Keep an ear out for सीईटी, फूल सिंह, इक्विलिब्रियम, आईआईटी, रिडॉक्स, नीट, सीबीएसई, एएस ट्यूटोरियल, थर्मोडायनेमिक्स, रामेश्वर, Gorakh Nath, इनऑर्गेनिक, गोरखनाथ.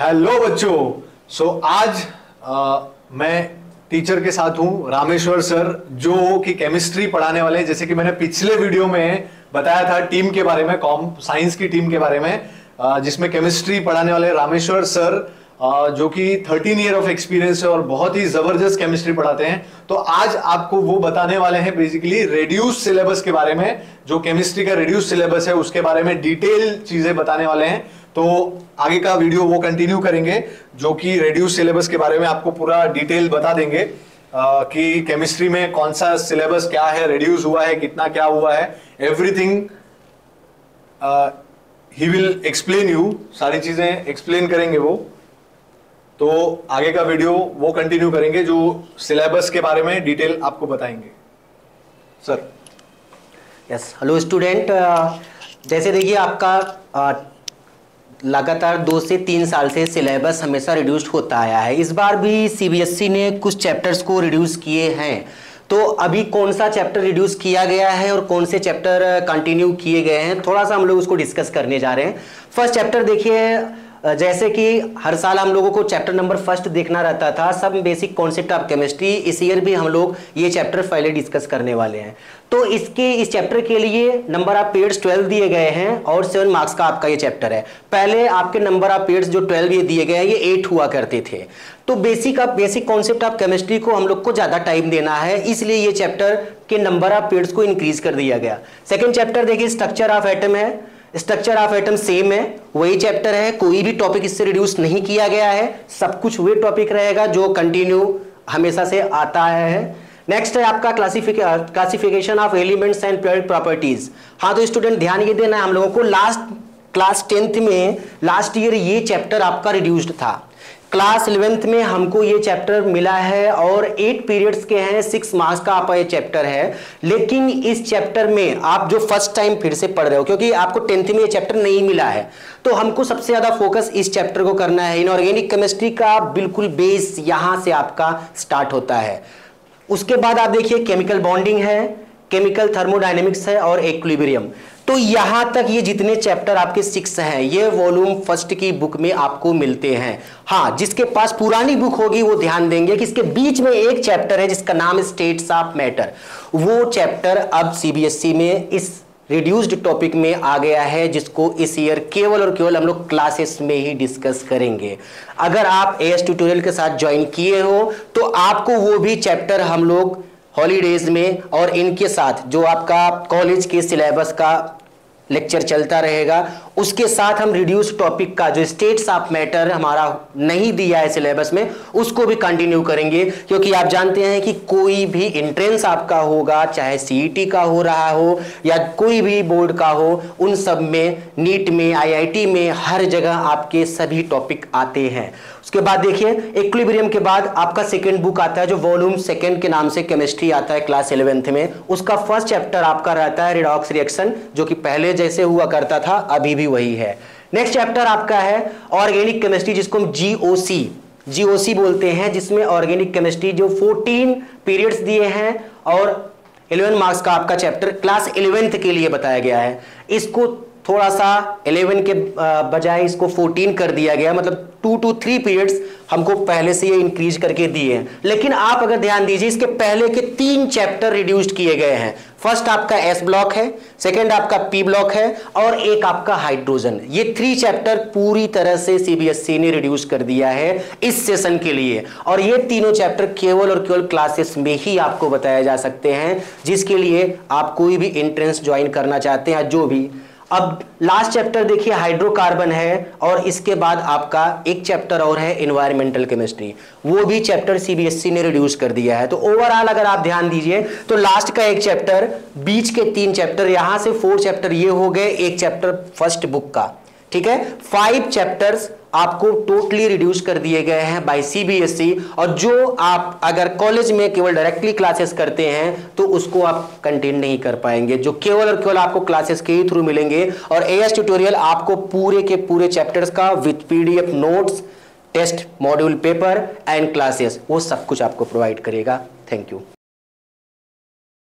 Hello बच्चों, आज मैं टीचर के साथ हूं रामेश्वर सर, जो कि केमिस्ट्री पढ़ाने वाले हैं। जैसे कि मैंने पिछले वीडियो में बताया था टीम के बारे में, कॉम साइंस की टीम के बारे में, जिसमें केमिस्ट्री पढ़ाने वाले रामेश्वर सर जो कि 13 ईयर ऑफ एक्सपीरियंस है और बहुत ही जबरदस्त केमिस्ट्री पढ़ाते हैं। तो आज आपको वो बताने वाले हैं बेसिकली रिड्यूस सिलेबस के बारे में, जो केमिस्ट्री का रिड्यूस सिलेबस है उसके बारे में डिटेल चीजें बताने वाले हैं। तो आगे का वीडियो वो कंटिन्यू करेंगे, जो कि रिड्यूस सिलेबस के बारे में आपको पूरा डिटेल बता देंगे कि केमिस्ट्री में कौन सा सिलेबस क्या है, रिड्यूस हुआ है कितना, क्या हुआ है, everything he will explain you, सारी चीजें एक्सप्लेन करेंगे वो। तो आगे का वीडियो वो कंटिन्यू करेंगे जो सिलेबस के बारे में डिटेल आपको बताएंगे सर। Yes, hello student. जैसे देखिए आपका लगातार 2 से 3 साल से सिलेबस हमेशा रिड्यूस्ड होता आया है। इस बार भी सीबीएसई ने कुछ चैप्टर्स को रिड्यूस किए हैं। तो अभी कौन सा चैप्टर रिड्यूस किया गया है और कौन से चैप्टर कंटिन्यू किए गए हैं, थोड़ा सा हम लोग उसको डिस्कस करने जा रहे हैं। फर्स्ट चैप्टर देखिए, जैसे कि हर साल हम लोगों को चैप्टर नंबर फर्स्ट देखना रहता था, सब बेसिक कॉन्सेप्ट ऑफ केमिस्ट्री। इस ईयर भी हम लोग ये चैप्टर पहले डिस्कस करने वाले हैं। तो इस चैप्टर के लिए नंबर ऑफ पेयर्स 12 दिए गए हैं और 7 मार्क्स का आपका ये चैप्टर है। पहले आपके नंबर ऑफ पेयर्स जो 12 ये दिए गए हैं, ये 8 हुआ करते थे। तो बेसिक कॉन्सेप्ट ऑफ केमिस्ट्री को हम लोग को ज़्यादा टाइम देना है, इसलिए ये चैप्टर के नंबर ऑफ पेयर्स को इंक्रीज कर दिया गया। सेकेंड चैप्टर देखिए, स्ट्रक्चर ऑफ एटम है। स्ट्रक्चर ऑफ एटम सेम है, वही चैप्टर है, कोई भी टॉपिक इससे रिड्यूस नहीं किया गया है, सब कुछ वही टॉपिक रहेगा जो कंटिन्यू हमेशा से आता आया है। नेक्स्ट है आपका classification of elements and properties. हाँ तो स्टूडेंट ध्यान ये देना है, हम लोगों को लास्ट क्लास 10th में लास्ट ईयर ये चैप्टर आपका रिड्यूस्ड था। क्लास 11th में हमको ये चैप्टर मिला है और 8 पीरियड्स के हैं, 6 मार्क्स का आपका ये चैप्टर है। लेकिन इस चैप्टर में आप जो फर्स्ट टाइम फिर से पढ़ रहे हो, क्योंकि आपको 10th में ये चैप्टर नहीं मिला है, तो हमको सबसे ज़्यादा फोकस इस चैप्टर को करना है। इनऑर्गेनिक केमिस्ट्री का बिल्कुल बेस यहाँ से आपका स्टार्ट होता है। उसके बाद आप देखिए केमिकल बॉन्डिंग है, केमिकल थर्मोडायनेमिक्स है और इक्विलिब्रियम। तो यहां तक ये जितने चैप्टर आपके 6 हैं, ये वॉल्यूम फर्स्ट की बुक में आपको मिलते हैं। हाँ, जिसके पास पुरानी बुक होगी वो ध्यान देंगे कि इसके बीच में एक चैप्टर है जिसका नाम स्टेट्स ऑफ मैटर। वो चैप्टर अब सीबीएसई में इस रिड्यूस्ड टॉपिक में आ गया है, जिसको इस ईयर केवल और केवल हम लोग क्लासेस में ही डिस्कस करेंगे। अगर आप एएस ट्यूटोरियल के साथ ज्वाइन किए हो तो आपको वो भी चैप्टर हम लोग हॉलीडेज में और इनके साथ जो आपका कॉलेज के सिलेबस का लेक्चर चलता रहेगा, उसके साथ हम रिड्यूस टॉपिक का जो स्टेट्स ऑफ मैटर हमारा नहीं दिया है सिलेबस में, उसको भी कंटिन्यू करेंगे। क्योंकि आप जानते हैं कि कोई भी एंट्रेंस आपका होगा, चाहे सीईटी का हो रहा हो या कोई भी बोर्ड का हो, उन सब में, नीट में, आईआईटी में, हर जगह आपके सभी टॉपिक आते हैं। उसके बाद देखिए इक्विलिब्रियम के बाद आपका सेकेंड बुक आता है जो वॉल्यूम सेकेंड के नाम से केमिस्ट्री आता है क्लास 11th में। उसका फर्स्ट चैप्टर आपका रहता है रिडॉक्स रिएक्शन, जो कि पहले जैसे हुआ करता था अभी भी वही है। नेक्स्ट चैप्टर आपका है ऑर्गेनिक केमिस्ट्री, जिसको हम जीओसी बोलते हैं, जिसमें ऑर्गेनिक केमिस्ट्री जो 14 पीरियड्स दिए हैं और 11 मार्क्स का आपका चैप्टर क्लास 11th के लिए बताया गया है। इसको थोड़ा सा 11 के बजाय इसको 14 कर दिया गया, मतलब 2 से 3 पीरियड्स हमको पहले से ये इंक्रीज करके दिए हैं। लेकिन आप अगर ध्यान दीजिए, इसके पहले के 3 चैप्टर रिड्यूस्ड किए गए हैं। फर्स्ट आपका एस ब्लॉक है, सेकंड आपका पी ब्लॉक है और एक आपका हाइड्रोजन। ये 3 चैप्टर पूरी तरह से सीबीएसई ने रिड्यूस कर दिया है इस सेशन के लिए, और ये तीनों चैप्टर केवल और केवल क्लासेस में ही आपको बताए जा सकते हैं, जिसके लिए आप कोई भी एंट्रेंस ज्वाइन करना चाहते हैं जो भी। अब लास्ट चैप्टर देखिए हाइड्रोकार्बन है, और इसके बाद आपका एक चैप्टर और है एनवायरमेंटल केमिस्ट्री, वो भी चैप्टर सीबीएसई ने रिड्यूस कर दिया है। तो ओवरऑल अगर आप ध्यान दीजिए तो लास्ट का एक चैप्टर, बीच के 3 चैप्टर, यहाँ से 4 चैप्टर ये हो गए, एक चैप्टर फर्स्ट बुक का, ठीक है। 5 चैप्टर्स आपको टोटली रिड्यूस कर दिए गए हैं बाय सीबीएसई, और जो आप अगर कॉलेज में केवल डायरेक्टली क्लासेस करते हैं तो उसको आप कंटेन नहीं कर पाएंगे, जो केवल और केवल आपको क्लासेस के ही थ्रू मिलेंगे। और एएस ट्यूटोरियल आपको पूरे के पूरे चैप्टर्स का with PDF notes, test module paper and classes, वो सब कुछ आपको प्रोवाइड करेगा। Thank you.